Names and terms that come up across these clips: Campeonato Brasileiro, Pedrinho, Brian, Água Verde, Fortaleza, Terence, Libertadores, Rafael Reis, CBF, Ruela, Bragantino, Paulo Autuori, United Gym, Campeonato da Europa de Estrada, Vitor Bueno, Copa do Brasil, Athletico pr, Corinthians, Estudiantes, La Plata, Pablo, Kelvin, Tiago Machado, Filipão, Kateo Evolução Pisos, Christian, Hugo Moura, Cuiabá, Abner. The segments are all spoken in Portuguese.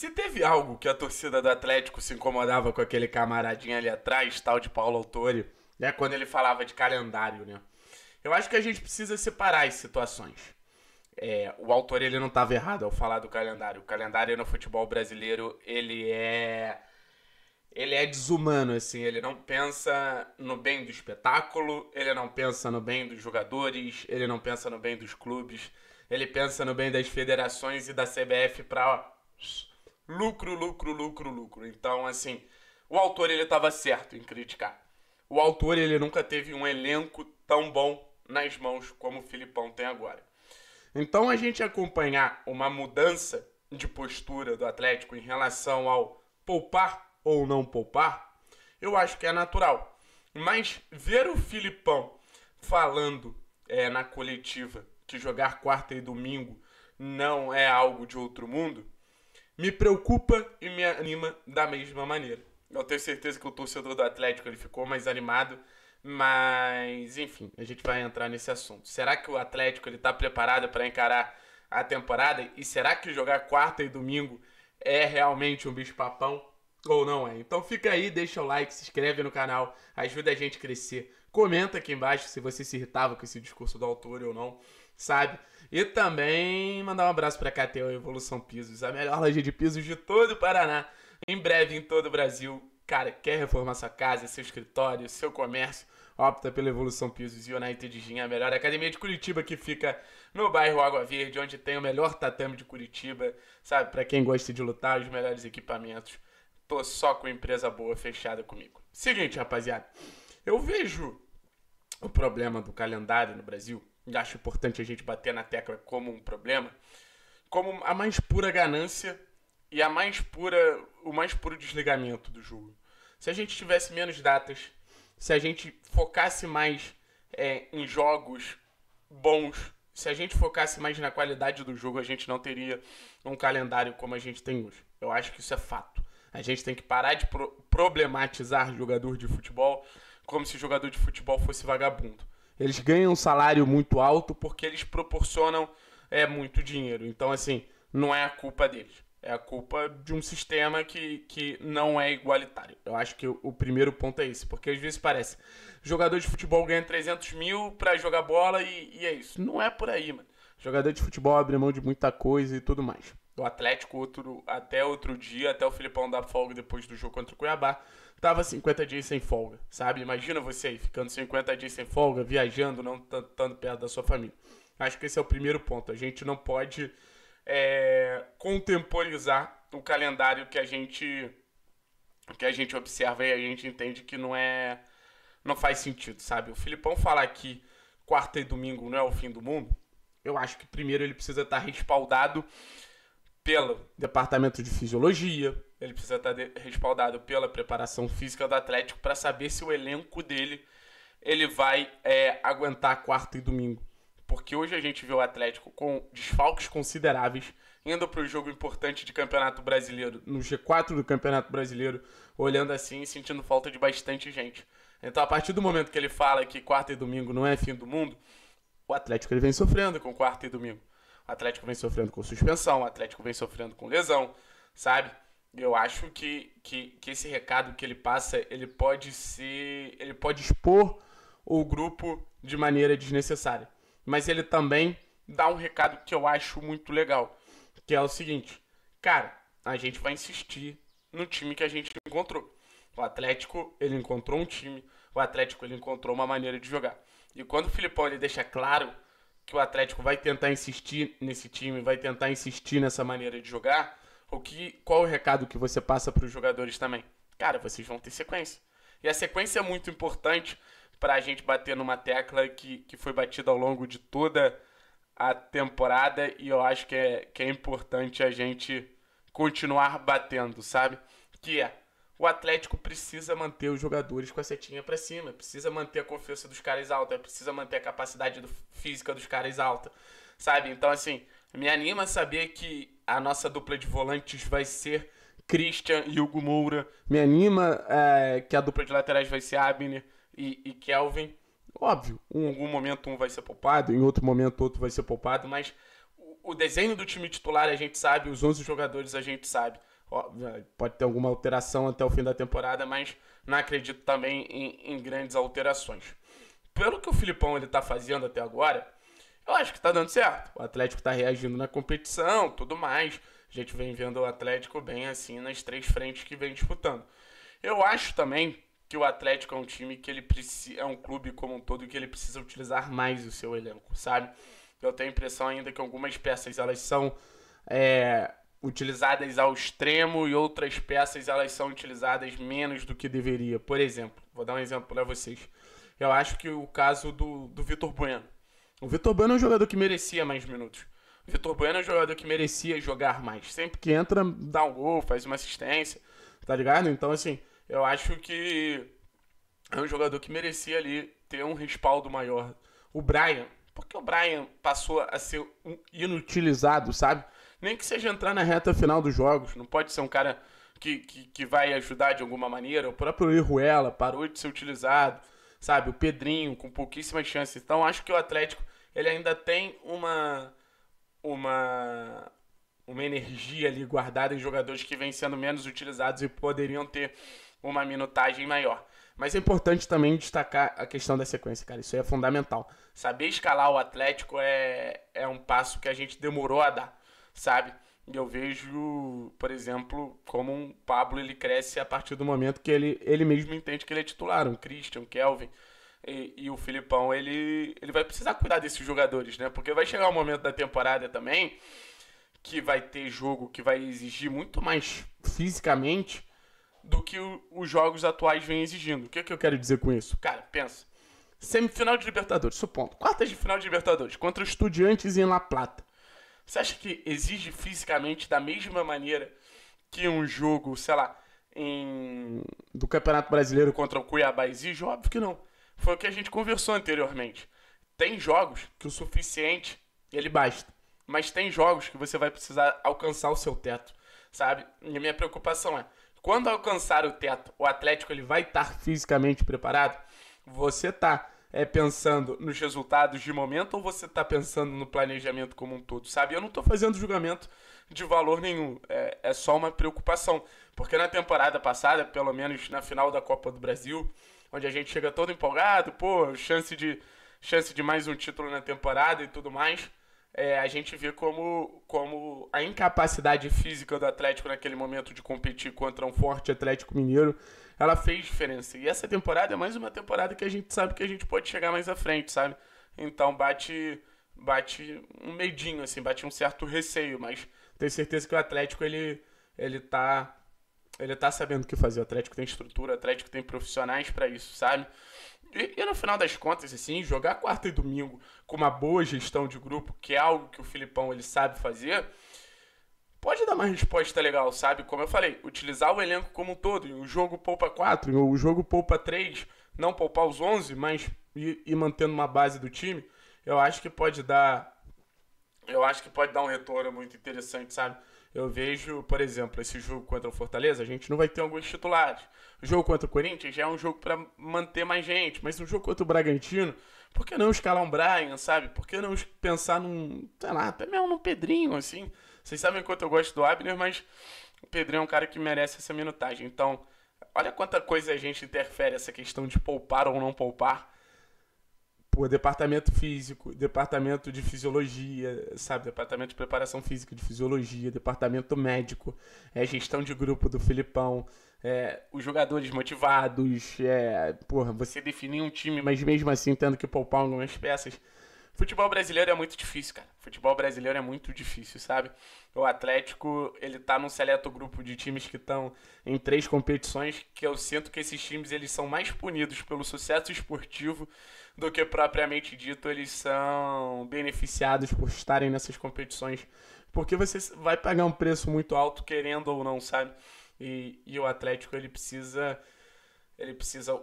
Se teve algo que a torcida do Atlético se incomodava com aquele camaradinho ali atrás, tal de Paulo Autuori, né, quando ele falava de calendário, né? Eu acho que a gente precisa separar as situações. O Autuori, ele não estava errado ao falar do calendário. O calendário no futebol brasileiro, ele é desumano, assim. Ele não pensa no bem do espetáculo, ele não pensa no bem dos jogadores, ele não pensa no bem dos clubes, ele pensa no bem das federações e da CBF para lucro, lucro, lucro, lucro. Então, assim, o Autuori, ele estava certo em criticar. O Autuori, ele nunca teve um elenco tão bom nas mãos como o Filipão tem agora. Então, a gente acompanhar uma mudança de postura do Atlético em relação ao poupar ou não poupar, eu acho que é natural. Mas ver o Filipão falando na coletiva que jogar quarta e domingo não é algo de outro mundo, me preocupa e me anima da mesma maneira. Eu tenho certeza que o torcedor do Atlético ele ficou mais animado, mas enfim, a gente vai entrar nesse assunto. Será que o Atlético ele está preparado para encarar a temporada? E será que jogar quarta e domingo é realmente um bicho-papão? Ou não é? Então fica aí, deixa o like, se inscreve no canal, ajuda a gente a crescer. Comenta aqui embaixo se você se irritava com esse discurso do autor ou não, sabe? E também mandar um abraço para a Kateo Evolução Pisos, a melhor loja de pisos de todo o Paraná, em breve em todo o Brasil. Cara, quer reformar sua casa, seu escritório, seu comércio? Opta pela Evolução Pisos e United Gym, a melhor academia de Curitiba, que fica no bairro Água Verde, onde tem o melhor tatame de Curitiba, sabe? Para quem gosta de lutar, os melhores equipamentos. Tô só com empresa boa fechada comigo. Seguinte, rapaziada. Eu vejo o problema do calendário no Brasil, e acho importante a gente bater na tecla como um problema, como a mais pura ganância e o mais puro desligamento do jogo. Se a gente tivesse menos datas, se a gente focasse mais em jogos bons, se a gente focasse mais na qualidade do jogo, a gente não teria um calendário como a gente tem hoje. Eu acho que isso é fato. A gente tem que parar de problematizar jogador de futebol como se jogador de futebol fosse vagabundo. Eles ganham um salário muito alto porque eles proporcionam muito dinheiro. Então, assim, não é a culpa deles. É a culpa de um sistema que não é igualitário. Eu acho que o primeiro ponto é esse. Porque às vezes parece, jogador de futebol ganha 300 mil pra jogar bola e é isso. Não é por aí, mano. Jogador de futebol abre mão de muita coisa e tudo mais. O Atlético, até o Filipão dar folga depois do jogo contra o Cuiabá, tava 50 dias sem folga, sabe? Imagina você aí, ficando 50 dias sem folga, viajando, não estando perto da sua família. Acho que esse é o primeiro ponto. A gente não pode contemporizar o calendário que a gente observa e a gente entende que não faz sentido, sabe? O Filipão falar que quarta e domingo não é o fim do mundo, eu acho que primeiro ele precisa estar respaldado pelo departamento de fisiologia, ele precisa estar respaldado pela preparação física do Atlético para saber se o elenco dele ele vai aguentar quarta e domingo. Porque hoje a gente vê o Atlético com desfalques consideráveis, indo para o jogo importante de Campeonato Brasileiro, no G4 do Campeonato Brasileiro, olhando assim e sentindo falta de bastante gente. Então, a partir do momento que ele fala que quarta e domingo não é fim do mundo, o Atlético ele vem sofrendo com quarta e domingo. O Atlético vem sofrendo com suspensão, o Atlético vem sofrendo com lesão, sabe? Eu acho que esse recado que ele passa, ele pode expor o grupo de maneira desnecessária. Mas ele também dá um recado que eu acho muito legal, que é o seguinte: cara, a gente vai insistir no time que a gente encontrou. O Atlético, ele encontrou um time, o Atlético, ele encontrou uma maneira de jogar. E quando o Filipão, ele deixa claro que o Atlético vai tentar insistir nesse time, vai tentar insistir nessa maneira de jogar, qual é o recado que você passa para os jogadores também? Cara, vocês vão ter sequência. E a sequência é muito importante para a gente bater numa tecla que foi batida ao longo de toda a temporada, e eu acho que é importante a gente continuar batendo, sabe? Que é, o Atlético precisa manter os jogadores com a setinha pra cima, precisa manter a confiança dos caras alta, precisa manter a capacidade física dos caras alta, sabe? Então, assim, me anima a saber que a nossa dupla de volantes vai ser Christian e Hugo Moura, me anima que a dupla de laterais vai ser Abner e Kelvin. Óbvio, em algum momento um vai ser poupado, em outro momento outro vai ser poupado, mas o desenho do time titular a gente sabe, os 11 jogadores a gente sabe. Pode ter alguma alteração até o fim da temporada, mas não acredito também em grandes alterações. Pelo que o Filipão está fazendo até agora, eu acho que está dando certo. O Atlético está reagindo na competição, tudo mais. A gente vem vendo o Atlético bem assim nas três frentes que vem disputando. Eu acho também que o Atlético é um time que ele precisa, é um clube como um todo que ele precisa utilizar mais o seu elenco, sabe? Eu tenho a impressão ainda que algumas peças elas são utilizadas ao extremo e outras peças elas são utilizadas menos do que deveria. Por exemplo, vou dar um exemplo para vocês. Eu acho que o caso do Vitor Bueno. O Vitor Bueno é um jogador que merecia mais minutos. O Vitor Bueno é um jogador que merecia jogar mais. Sempre que entra, dá um gol, faz uma assistência, tá ligado? Então, assim, eu acho que é um jogador que merecia ali ter um respaldo maior. O Brian, porque o Brian passou a ser inutilizado, sabe? Nem que seja entrar na reta final dos jogos. Não pode ser um cara que vai ajudar de alguma maneira. O próprio Ruela parou de ser utilizado. Sabe, o Pedrinho com pouquíssimas chances. Então, acho que o Atlético ele ainda tem uma energia ali guardada em jogadores que vêm sendo menos utilizados e poderiam ter uma minutagem maior. Mas é importante também destacar a questão da sequência, cara. Isso aí é fundamental. Saber escalar o Atlético é um passo que a gente demorou a dar, sabe? E eu vejo, por exemplo, como um Pablo ele cresce a partir do momento que ele mesmo entende que ele é titular. Um Christian, um Kelvin e o Filipão, ele vai precisar cuidar desses jogadores, né? Porque vai chegar um momento da temporada também que vai ter jogo que vai exigir muito mais fisicamente do que os jogos atuais vêm exigindo. O que é que eu quero dizer com isso? Cara, pensa. Semifinal de Libertadores, supondo. Quartas de final de Libertadores contra Estudiantes em La Plata. Você acha que exige fisicamente da mesma maneira que um jogo, sei lá, do Campeonato Brasileiro contra o Cuiabá exige? Óbvio que não. Foi o que a gente conversou anteriormente. Tem jogos que o suficiente, ele basta. Mas tem jogos que você vai precisar alcançar o seu teto, sabe? E a minha preocupação é, quando alcançar o teto, o Atlético ele vai estar fisicamente preparado? Você tá... pensando nos resultados de momento ou você está pensando no planejamento como um todo, sabe? Eu não estou fazendo julgamento de valor nenhum, é só uma preocupação, porque na temporada passada, pelo menos na final da Copa do Brasil, onde a gente chega todo empolgado, pô, chance de mais um título na temporada e tudo mais, a gente vê como a incapacidade física do Atlético naquele momento de competir contra um forte Atlético Mineiro, ela fez diferença. E essa temporada é mais uma temporada que a gente sabe que a gente pode chegar mais à frente, sabe? Então bate um medinho, assim, bate um certo receio, mas tenho certeza que o Atlético, ele tá sabendo o que fazer. O Atlético tem estrutura, o Atlético tem profissionais pra isso, sabe? E no final das contas, assim, jogar quarta e domingo com uma boa gestão de grupo, que é algo que o Filipão, ele sabe fazer, pode dar uma resposta legal, sabe? Como eu falei, utilizar o elenco como um todo, o jogo poupa 4, ou o jogo poupa 3, não poupar os 11, mas ir mantendo uma base do time, eu acho que pode dar um retorno muito interessante, sabe? Eu vejo, por exemplo, esse jogo contra o Fortaleza, a gente não vai ter alguns titulares. O jogo contra o Corinthians já é um jogo para manter mais gente, mas um jogo contra o Bragantino, por que não escalar um Brian, sabe? Por que não pensar sei lá, até mesmo num Pedrinho, assim? Vocês sabem quanto eu gosto do Abner, mas o Pedrinho é um cara que merece essa minutagem. Então, olha quanta coisa a gente interfere essa questão de poupar ou não poupar. Pô, departamento físico, departamento de fisiologia, sabe? Departamento de preparação física, de fisiologia, departamento médico, gestão de grupo do Filipão, os jogadores motivados, você definir um time, mas mesmo assim tendo que poupar algumas peças. Futebol brasileiro é muito difícil, cara. Futebol brasileiro é muito difícil, sabe? O Atlético, ele tá num seleto grupo de times que estão em 3 competições, que eu sinto que esses times, eles são mais punidos pelo sucesso esportivo do que propriamente dito, eles são beneficiados por estarem nessas competições, porque você vai pagar um preço muito alto, querendo ou não, sabe? E o Atlético, ele precisa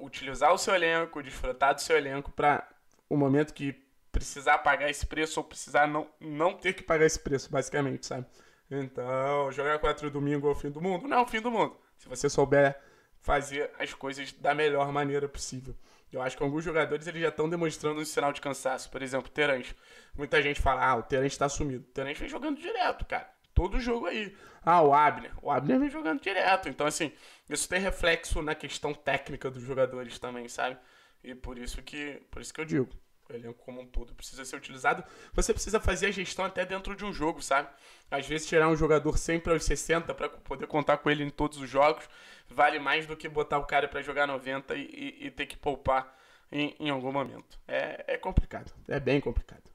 utilizar o seu elenco, desfrutar do seu elenco para o momento que precisar pagar esse preço ou precisar não ter que pagar esse preço, basicamente, sabe? Então, jogar 4 domingo é o fim do mundo? Não é o fim do mundo. Se você souber fazer as coisas da melhor maneira possível. Eu acho que alguns jogadores eles já estão demonstrando um sinal de cansaço. Por exemplo, o Terence. Muita gente fala, ah, o Terence tá sumido. O Terence vem jogando direto, cara. Todo jogo aí. Ah, o Abner. O Abner vem jogando direto. Então, assim, isso tem reflexo na questão técnica dos jogadores também, sabe? E por isso que eu digo, o elenco como um todo precisa ser utilizado. Você precisa fazer a gestão até dentro de um jogo, sabe? Às vezes tirar um jogador sempre aos 60 para poder contar com ele em todos os jogos vale mais do que botar o cara para jogar 90 e ter que poupar em algum momento. É complicado, é bem complicado.